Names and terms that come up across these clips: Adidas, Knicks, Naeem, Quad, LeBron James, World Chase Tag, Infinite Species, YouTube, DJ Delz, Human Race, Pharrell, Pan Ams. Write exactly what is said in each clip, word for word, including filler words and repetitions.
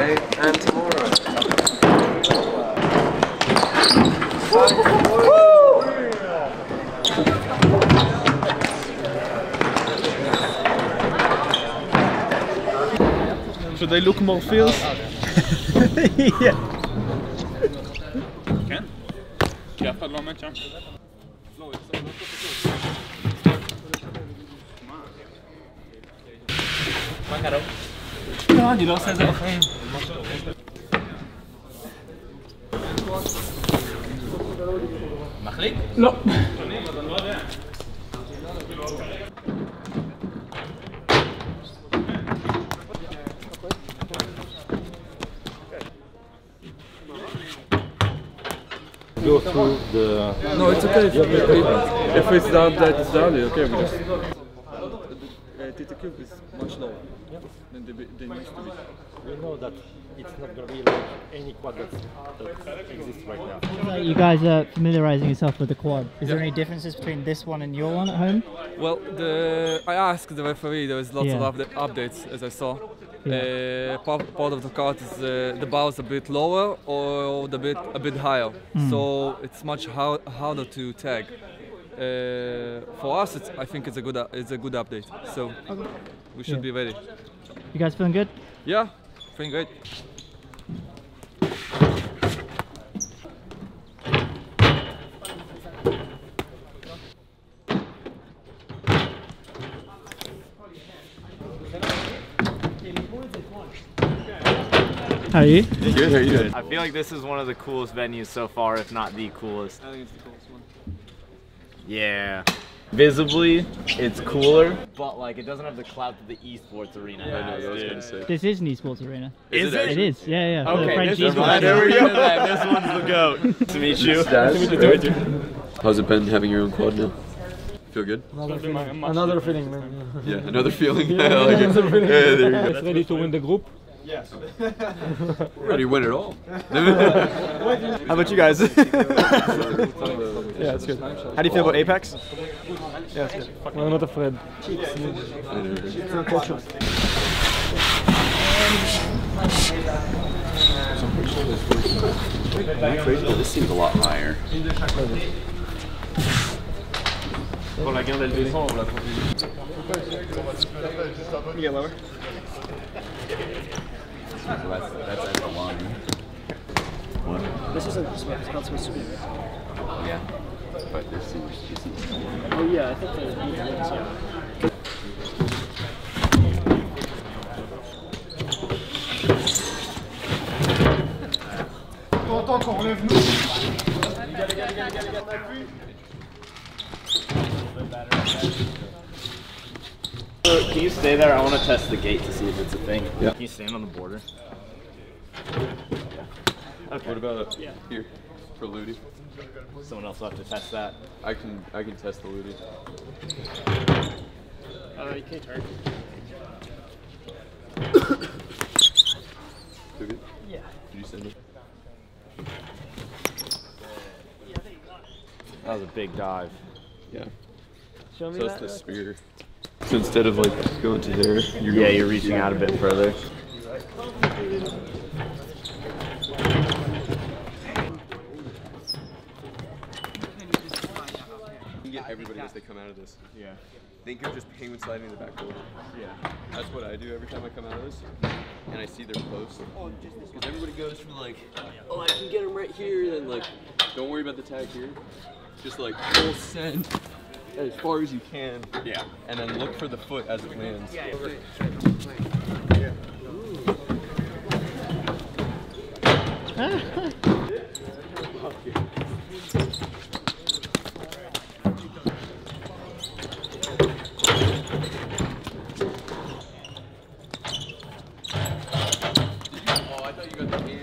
today and tomorrow. So they look more fierce? Yeah. Can? Yeah, for long match. No, it's a lot of no, you don't say that. No. Go through the... No, it's okay. If it's down, that is down. Okay, we just... The cube is much lower yeah. than they, they used to be. We know that it's not going to be like any quad that exists right now. You guys are familiarizing yourself with the quad. Is yeah. there any differences between this one and your one at home? Well, the, I asked the referee, there was lots yeah. of upda updates as I saw. Yeah. Uh, part, part of the cart is uh, the bar is a bit lower or the bit, a bit higher. Mm. So it's much hard, harder to tag. Uh, for us, it's, I think it's a good it's a good update. So okay. we should yeah. be ready. You guys feeling good? Yeah, feeling great. How are you? Good. How are you doing? I feel like this is one of the coolest venues so far, if not the coolest. I think it's the coolest one. Yeah, visibly it's cooler, but like it doesn't have the clout of the esports arena. Yeah, has, I know, I was gonna say. This is an esports arena. Is it? It is. Yeah, yeah. Okay, the this, one, there we go. This one's the goat. Nice to meet you. Nice to meet you. How's it been having your own quad now? Feel good? Another feeling. Another feeling, man. Yeah, another feeling. Yeah, I like it. Another feeling. Yeah, there you go. It's ready to win the group. Yes. We're ready to win it all. How about you guys? Yeah, it's good. How do you feel about Apex? Yeah, it's good. We're not afraid. It's not torture. This seems a lot higher. Pour la guerre d'Elvis, on va la trouver. Yeah, lower. So that's, that's at the one. One. This isn't it's not supposed to be. Yeah. But this seems this seems oh yeah, I think that it needs to yeah. T'entends qu'on relève nous. Les gars, les gars, les gars, les gars, on appuie. Can you stay there? I want to test the gate to see if it's a thing. Yeah. Can you stand on the border? Yeah. Okay. What about yeah. here for Ludi? Someone else will have to test that. I can I can test the Ludi. Uh, you can't turn. Good? Yeah. Did you send it? That was a big dive. Yeah. Show me so that. It's the spear. So instead of like going to there, you're yeah, going you're reaching out a bit further. You can get everybody as they come out of this. Yeah. Think of just penguin sliding in the backboard. Yeah. That's what I do every time I come out of this, and I see their post. Because everybody goes from like, oh, I can get him right here, and like, don't worry about the tag here. Just like full send. As far as you can, yeah, and then look for the foot as it lands. Yeah. Oh, I thought you got the hand.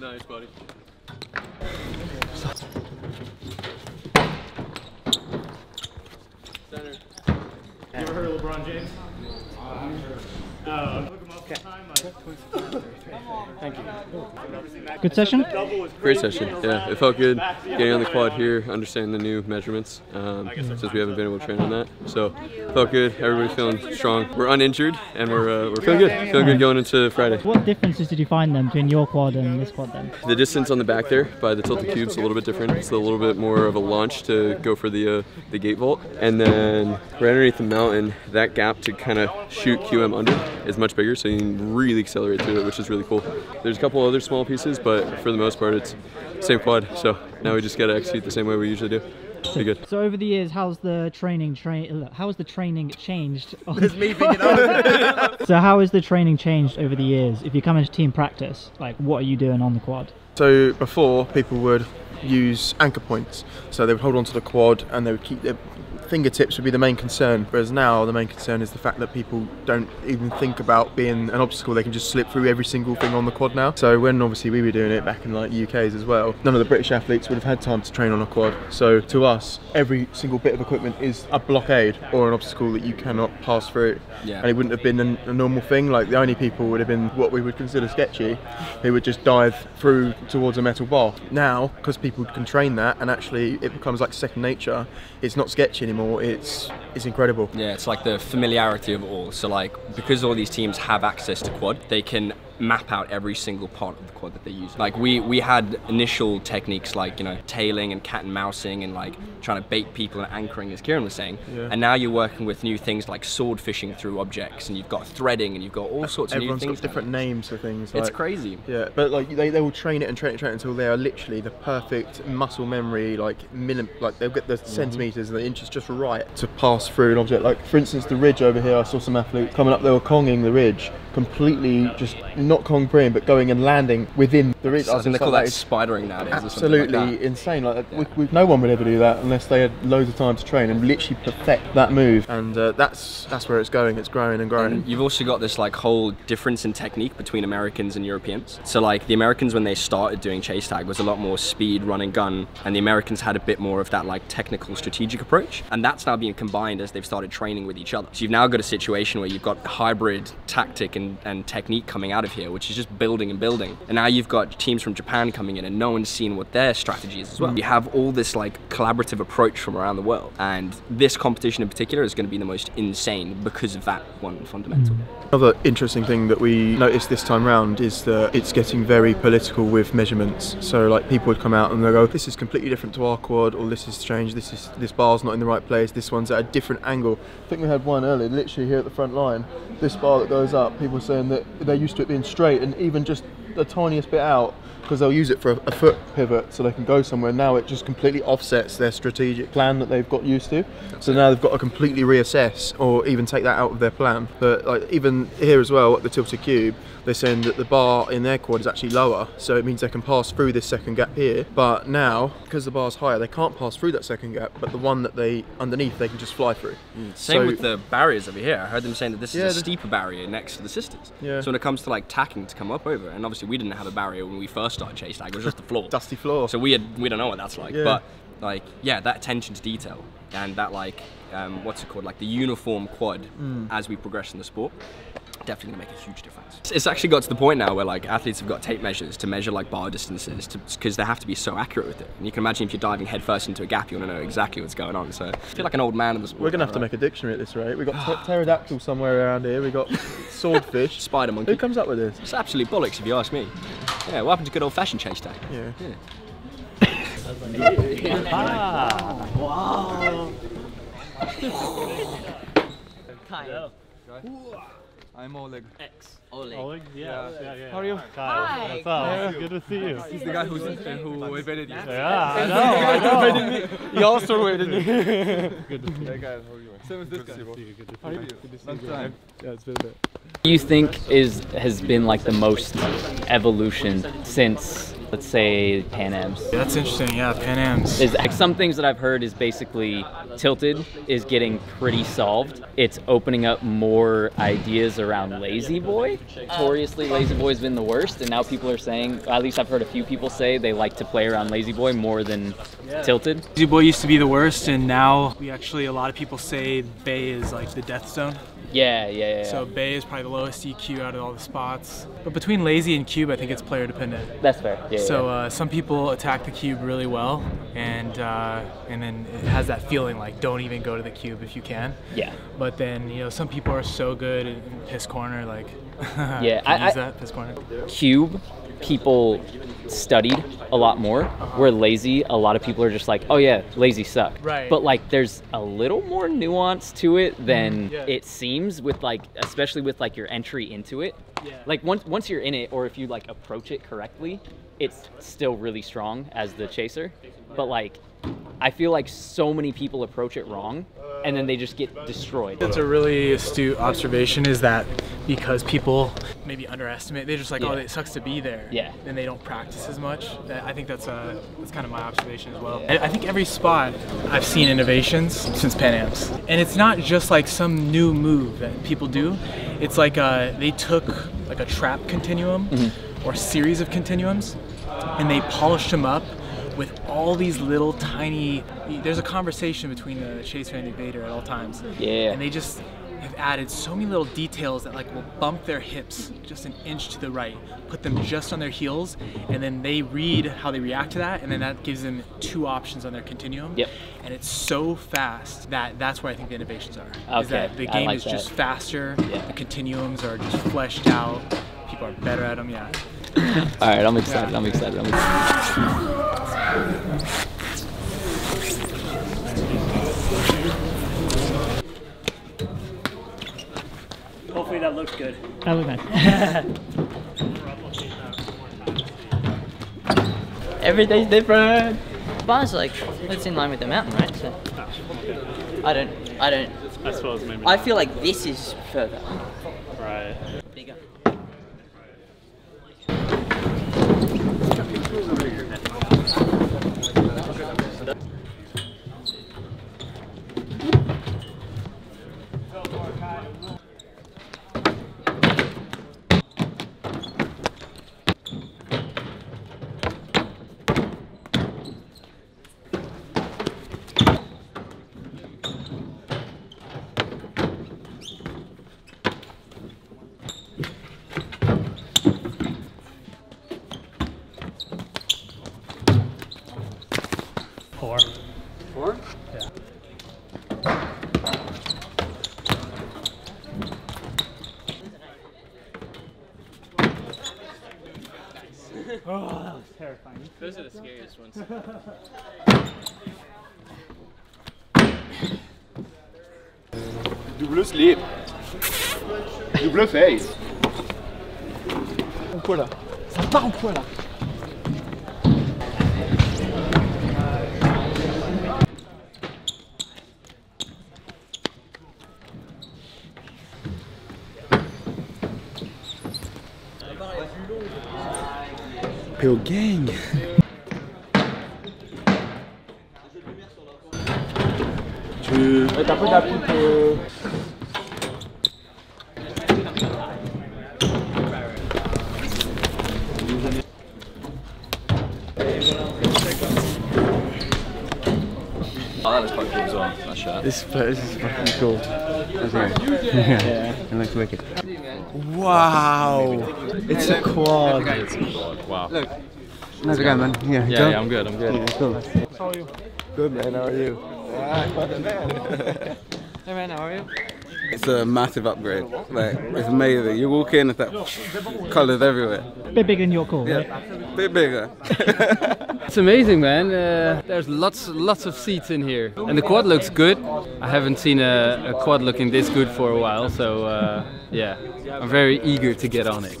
Nice, buddy. Center. LeBron James? Uh, Thank you. Good session? Great session. Yeah, it felt good getting on the quad here, understanding the new measurements, um, since we haven't been able to train on that. So felt good. Everybody's feeling strong. We're uninjured, and we're uh, we're feeling good. Feeling good going into Friday. What differences did you find then between your quad and this quad then? The distance on the back there by the tilted cube's a little bit different. It's a little bit more of a launch to go for the uh, the gate vault, and then right underneath the mountain, that gap to kind of shoot Q M under is much bigger, so you can really accelerate through it, which is really cool. There's a couple other small pieces, but for the most part, it's same quad. So now we just got to execute the same way we usually do. Pretty good. So over the years, how's the training train? How has the training changed? There's me picking up. So how has the training changed over the years? If you come into team practice, like what are you doing on the quad? So before, people would use anchor points, so they would hold on to the quad and they would keep their fingertips would be the main concern, whereas now the main concern is the fact that people don't even think about being an obstacle. They can just slip through every single thing on the quad now. So when obviously we were doing it back in like U Ks as well, none of the British athletes would have had time to train on a quad. So to us, every single bit of equipment is a blockade or an obstacle that you cannot pass through. Yeah. And it wouldn't have been an, a normal thing. Like the only people would have been what we would consider sketchy, who would just dive through towards a metal bar. Now, because people can train that and actually it becomes like second nature, it's not sketchy anymore. It's it's incredible. Yeah, it's like the familiarity of it all. So like because all these teams have access to quad, they can map out every single part of the quad that they use. Like we we had initial techniques like, you know, tailing and cat and mousing and like trying to bait people and anchoring, as Kieran was saying. Yeah. And now you're working with new things like sword fishing through objects, and you've got threading, and you've got all sorts of Everyone's new things. Everyone's got different names for things. Like, it's crazy. Yeah, but like they, they will train it and train it and train it until they are literally the perfect muscle memory, like minim, like they'll get the mm-hmm. centimeters and the inches just right to pass through an object. Like for instance, the ridge over here, I saw some athletes coming up, they were konging the ridge, completely just not kong-preying, but going and landing within the ridge. I think they call that spidering nowadays. Absolutely or like that. Insane. Like yeah. we, we, no one would ever do that unless they had loads of time to train and literally perfect that move. And uh, that's that's where it's going. It's growing and growing. And you've also got this like whole difference in technique between Americans and Europeans. So like the Americans, when they started doing chase tag, was a lot more speed, run and gun, and the Americans had a bit more of that like technical, strategic approach. And that's now being combined as they've started training with each other. So you've now got a situation where you've got hybrid tactic and, and technique coming out of here, which is just building and building. And now you've got teams from Japan coming in and no one's seen what their strategy is as well. You have all this like collaborative approach from around the world, and this competition in particular is going to be the most insane because of that one fundamental. Another interesting thing that we noticed this time round is that it's getting very political with measurements. So like people would come out and they'll go, this is completely different to our quad, or this is strange, this is this bar's not in the right place, this one's at a different angle. I think we had one earlier, literally here at the front line, this bar that goes up, people saying that they're used to it being straight, and even just the tiniest bit out, because they'll use it for a, a foot pivot so they can go somewhere. Now it just completely offsets their strategic plan that they've got used to. So now they've got to completely reassess or even take that out of their plan. But like even here as well at the tilted cube, they're saying that the bar in their quad is actually lower, so it means they can pass through this second gap here. But now because the bar's higher, they can't pass through that second gap, but the one that they underneath, they can just fly through. Mm. Same so, with the barriers over here. I heard them saying that this yeah, is a steeper barrier next to the sisters. Yeah. So when it comes to like tacking to come up over, and obviously we didn't have a barrier when we first started chase tag, it was just the floor. Dusty floor. So we had, we don't know what that's like, yeah. But like, yeah, that attention to detail and that like, um, what's it called? Like the uniform quad mm. as we progress in the sport, definitely make a huge difference. It's actually got to the point now where like athletes have got tape measures to measure like bar distances because they have to be so accurate with it. And you can imagine if you're diving headfirst into a gap, you want to know exactly what's going on. So I feel like an old man in the sport. We're gonna have right? to make a dictionary at this rate. We've got pterodactyl somewhere around here. We got swordfish, spider monkey. Who comes up with this? It's absolute bollocks if you ask me. Yeah, what happened to good old fashioned chase tag? Yeah. yeah. ah, wow. Kyle. I'm Oleg. X. Oleg. Oleg? Yeah. yeah, yeah, yeah. How are you? Hi. What's up? Good to see you. He's the guy who's, uh, who invented you. Yeah, I know. I know. He also invented me. Good to see you. Hey guys, how are you? Same as this guy. Good to see you. Good to see you. Time. Yeah, it's been a bit. What do you think is, has been like the most evolution since Let's say Pan Ams. Yeah, that's interesting, yeah, Pan Ams. Is, like, some things that I've heard is basically tilted is getting pretty solved. It's opening up more ideas around Lazy Boy. Notoriously, Lazy Boy's been the worst, and now people are saying, at least I've heard a few people say they like to play around Lazy Boy more than tilted. Lazy Boy used to be the worst, and now we actually, a lot of people say Bay is like the death zone. Yeah, yeah, yeah. So Bay is probably the lowest E Q out of all the spots. But between Lazy and Cube, I think it's player dependent. That's fair. Yeah, so yeah. Uh, some people attack the Cube really well, and uh, and then it has that feeling like don't even go to the Cube if you can. Yeah. But then you know some people are so good in piss corner, like yeah, I use that piss corner. Cube people studied a lot more. Uh-huh. Where Lazy, a lot of people are just like, oh yeah, Lazy suck. Right. But like there's a little more nuance to it than yeah. it seems with like, especially with like your entry into it. Yeah. Like once once you're in it, or if you like approach it correctly, it's still really strong as the chaser. But like, I feel like so many people approach it wrong and then they just get destroyed. That's a really astute observation, is that because people maybe underestimate, they're just like, yeah. oh, it sucks to be there. Yeah. And they don't practice as much. I think that's, a, that's kind of my observation as well. Yeah. I think every spot I've seen innovations since Pan Ams. And it's not just like some new move that people do. It's like a, they took like a trap continuum mm-hmm. or series of continuums and they polished them up with all these little tiny, there's a conversation between the chaser and the evader at all times. Yeah. And they just have added so many little details that like will bump their hips just an inch to the right, put them just on their heels, and then they read how they react to that, and then that gives them two options on their continuum. Yep. And it's so fast that that's where I think the innovations are. Okay. Is that the game I like is that. just faster, yeah. the continuums are just fleshed out, people are better at them, yeah. All right, I'm excited, yeah. I'm excited, I'm excited. Hopefully that looks good. That looks nice. Every day's different. Bar's like, it's in line with the mountain, right? So I don't, I don't. I suppose maybe. I feel like this is further. Right. Bigger. Four. Four? Yeah. Oh, that was terrifying. Those are the scariest ones. Double slip. Double face. On quoi là? Ça part en quoi là? Yo, gang! Tu as un peu d'appui pour... Oh, that looks quite cool as well, that shirt. This place is fucking cool. Yeah, it looks wicked. Wow! It's a quad. It's a quad, wow. Look. How's it going, man? Yeah, yeah, yeah, I'm good, I'm good. Yeah, cool. How are you? Good, man, how are you? Hey, man, how are you? It's a massive upgrade. Like, it's amazing. You walk in, it's like colours everywhere. Bit bigger than your call, yeah. Right? Bit bigger. It's amazing, man. Uh, there's lots, lots of seats in here, and the quad looks good. I haven't seen a, a quad looking this good for a while, so uh, yeah, I'm very eager to get on it.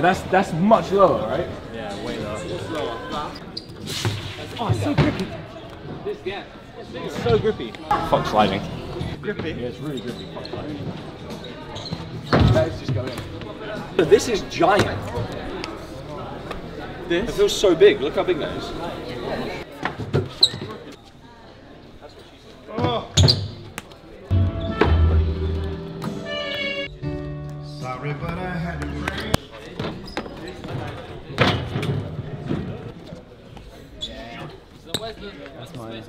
That's that's much lower, right? Yeah, way lower. This gap is so grippy. Fuck sliding. Grippy? Yeah, it's really grippy. Fuck sliding. That is just going in. This is giant. This? It feels so big. Look how big that is. Oh. Sorry, but I had to pray. That's mine.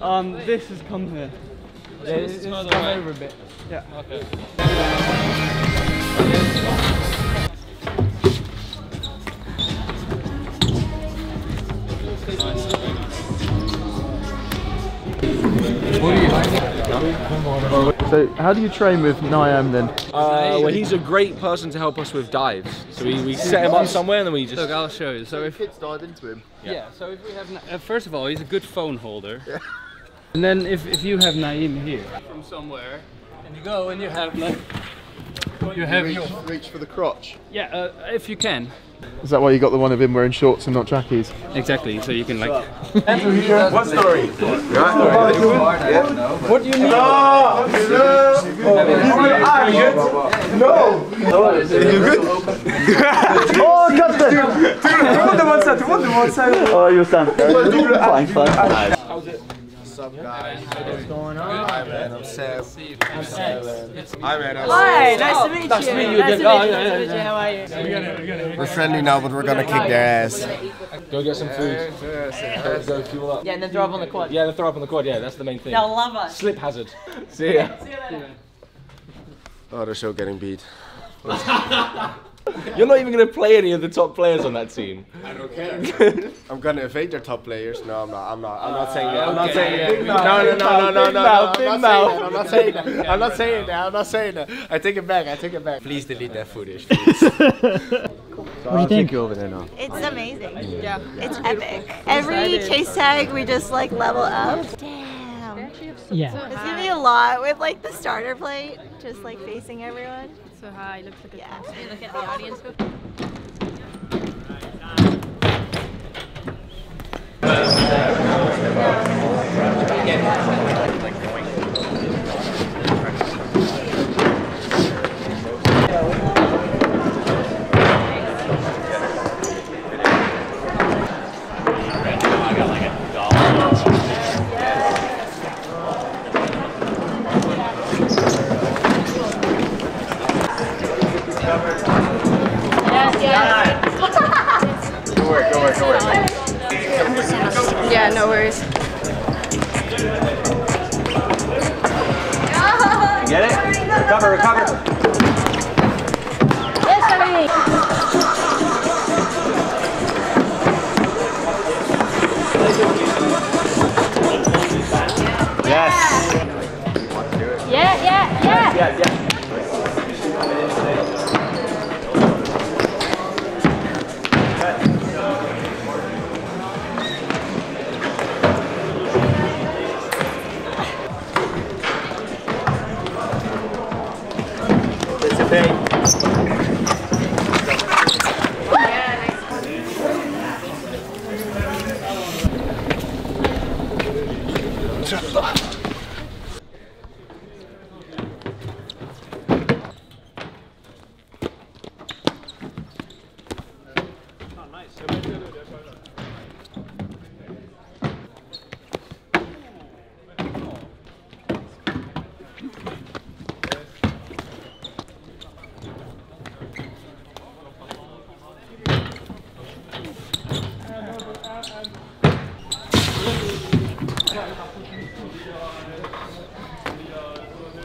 Um, this has come here. Yeah, it's, it's come over a bit. Yeah. Okay. So, how do you train with Naeem then? Uh, well, he's a great person to help us with dives. So we, we set him up somewhere and then we just... Look, I'll show you. So if kids dive into him. Yeah, yeah, so if we have... Uh, first of all, he's a good phone holder. Yeah. And then if, if you have Naeem here... From somewhere, and you go and you have... Like, you have reach, your... reach for the crotch. Yeah, uh, if you can. Is that why you got the one of him wearing shorts and not trackies? Exactly, so you can like... What story? What do you mean? No! No! You good? Oh, cut that! You want the one side, you want the one side. Oh, you stand. Fine, fine. How's it? What's up, guys? What's going on? Hi, man. I'm Sam. I'm Sam. Hi, man. I'm Hi, nice to meet you. Nice to meet you. Nice to meet you. Nice to meet you. How are you? We're friendly now, but we're gonna kick their ass. Go get some food. Go fuel up. Yeah, and then throw up on the quad. Yeah, then throw up on the quad. Yeah, that's the main thing. They'll love us. Slip hazard. See ya. See you later. Oh, the show getting beat. You're not even going to play any of the top players on that team. I don't care. I'm going to evade their top players. No, I'm not. I'm not. I'm not saying that. I'm not saying that. No, no, no, no, no, no. I'm not saying that. I'm not saying that. I'm not saying that. I take it back. I take it back. Please delete that footage. So I'll take you over there now. It's amazing. Yeah. It's epic. Every chase tag, we just like level up. Damn. Yeah. It's going to be a lot with like the starter plate, just like facing everyone. So high, looks like a yeah. Hey, look at the audience. Yeah, no worries. You get it? Recover, recover. Yes, honey. Yes. Yeah, yeah, yeah. Yeah, yeah.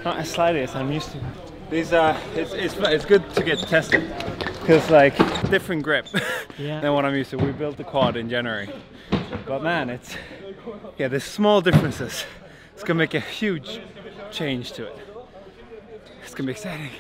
Not as slidey as I'm used to. These are, it's, it's, it's good to get tested. Because like, different grip yeah. than what I'm used to. We built the quad in January. But man, it's, yeah, there's small differences. It's gonna make a huge change to it. It's gonna be exciting.